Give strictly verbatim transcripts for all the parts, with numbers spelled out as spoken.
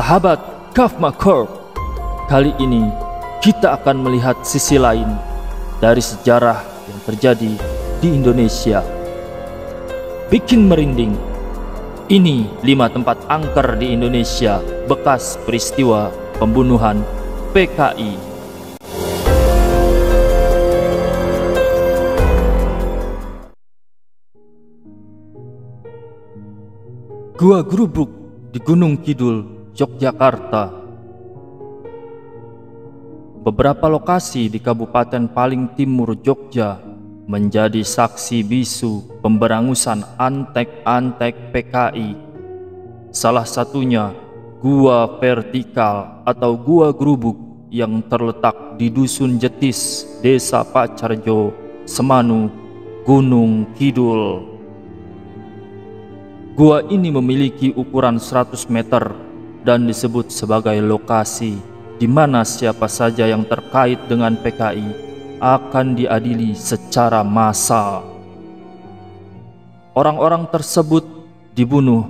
Sahabat KahfMaCorp, kali ini kita akan melihat sisi lain dari sejarah yang terjadi di Indonesia. Bikin merinding. Ini lima tempat angker di Indonesia bekas peristiwa pembunuhan P K I. Gua Grubug di Gunung Kidul, Yogyakarta. Beberapa lokasi di kabupaten paling timur Jogja menjadi saksi bisu pemberangusan antek-antek P K I. Salah satunya gua vertikal atau Gua Grubug yang terletak di Dusun Jetis, Desa Pacarjo, Semanu, Gunung Kidul. Gua ini memiliki ukuran seratus meter dan disebut sebagai lokasi di mana siapa saja yang terkait dengan P K I akan diadili secara massal. Orang-orang tersebut dibunuh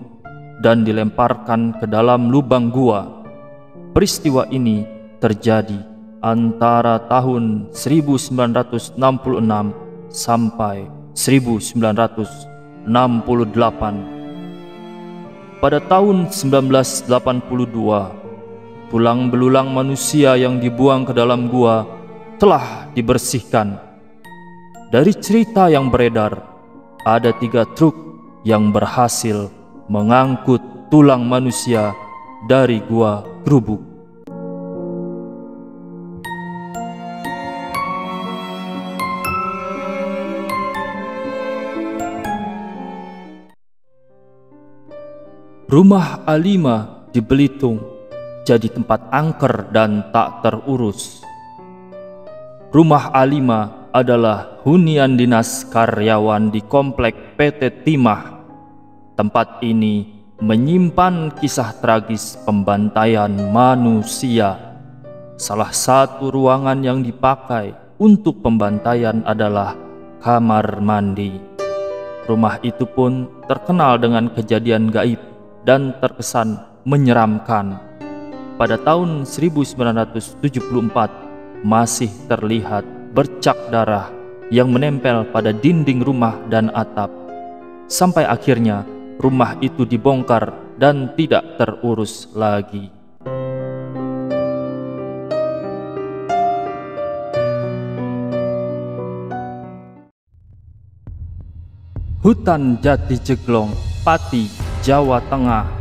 dan dilemparkan ke dalam lubang gua. Peristiwa ini terjadi antara tahun seribu sembilan ratus enam puluh enam sampai seribu sembilan ratus enam puluh delapan. Pada tahun seribu sembilan ratus delapan puluh dua, tulang belulang manusia yang dibuang ke dalam gua telah dibersihkan. Dari cerita yang beredar, ada tiga truk yang berhasil mengangkut tulang manusia dari Gua Grubug. Rumah Alima di Belitung jadi tempat angker dan tak terurus. Rumah Alima adalah hunian dinas karyawan di komplek P T Timah. Tempat ini menyimpan kisah tragis pembantaian manusia. Salah satu ruangan yang dipakai untuk pembantaian adalah kamar mandi. Rumah itu pun terkenal dengan kejadian gaib dan terkesan menyeramkan. Pada tahun seribu sembilan ratus tujuh puluh empat masih terlihat bercak darah yang menempel pada dinding rumah dan atap. Sampai akhirnya rumah itu dibongkar dan tidak terurus lagi. Hutan Jati Jeglong, Pati, Jawa Tengah.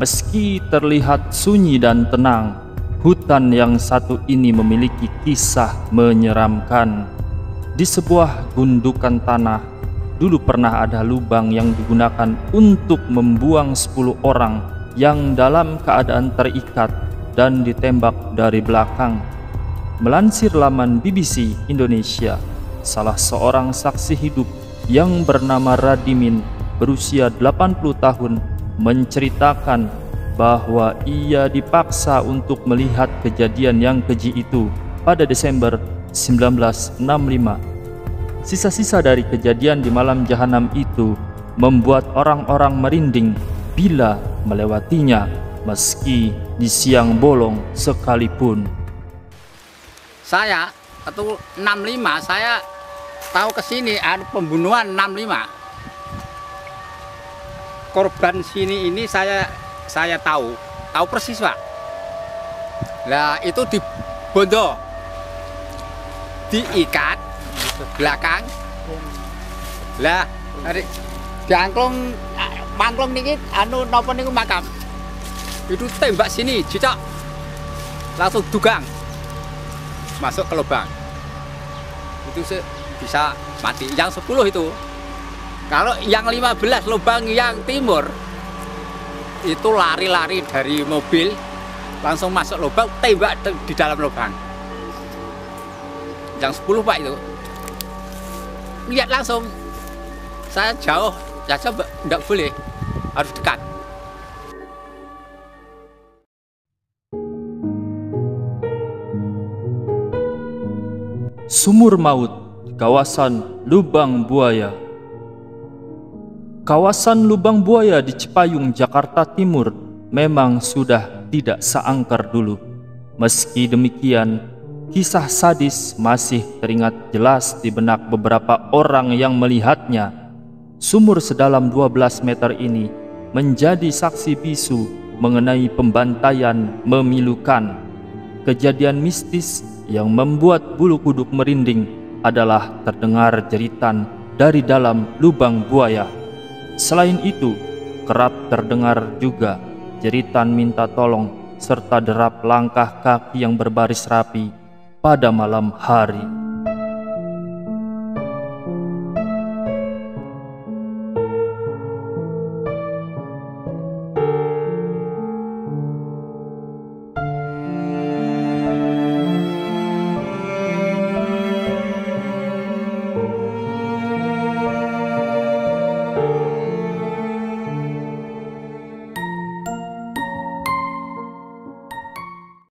Meski terlihat sunyi dan tenang, hutan yang satu ini memiliki kisah menyeramkan. Di sebuah gundukan tanah, dulu pernah ada lubang yang digunakan untuk membuang sepuluh orang yang dalam keadaan terikat dan ditembak dari belakang. Melansir laman B B C Indonesia, salah seorang saksi hidup yang bernama Radimin berusia delapan puluh tahun menceritakan bahwa ia dipaksa untuk melihat kejadian yang keji itu pada Desember seribu sembilan ratus enam puluh lima. Sisa-sisa dari kejadian di malam jahanam itu membuat orang-orang merinding bila melewatinya, meski di siang bolong sekalipun. Saya waktu enam puluh lima saya tahu ke sini ada pembunuhan enam puluh lima. Korban sini ini saya saya tahu tahu persis, Pak. Nah, itu di bondo, diikat belakang, lah dari diangklung mangklung dikit anu nopo niku makam itu tembak sini cicak langsung dugang masuk ke lubang itu bisa mati yang sepuluh itu. Kalau yang lima belas lubang yang timur itu lari-lari dari mobil langsung masuk lubang, tembak di dalam lubang. Yang sepuluh Pak itu lihat langsung. Saya jauh, saya coba tidak boleh, harus dekat. Sumur maut di kawasan Lubang Buaya. Kawasan Lubang Buaya di Cipayung, Jakarta Timur memang sudah tidak seangker dulu. Meski demikian, kisah sadis masih teringat jelas di benak beberapa orang yang melihatnya. Sumur sedalam dua belas meter ini menjadi saksi bisu mengenai pembantaian memilukan. Kejadian mistis yang membuat bulu kuduk merinding adalah terdengar jeritan dari dalam lubang buaya. Selain itu, kerap terdengar juga jeritan minta tolong serta derap langkah kaki yang berbaris rapi pada malam hari.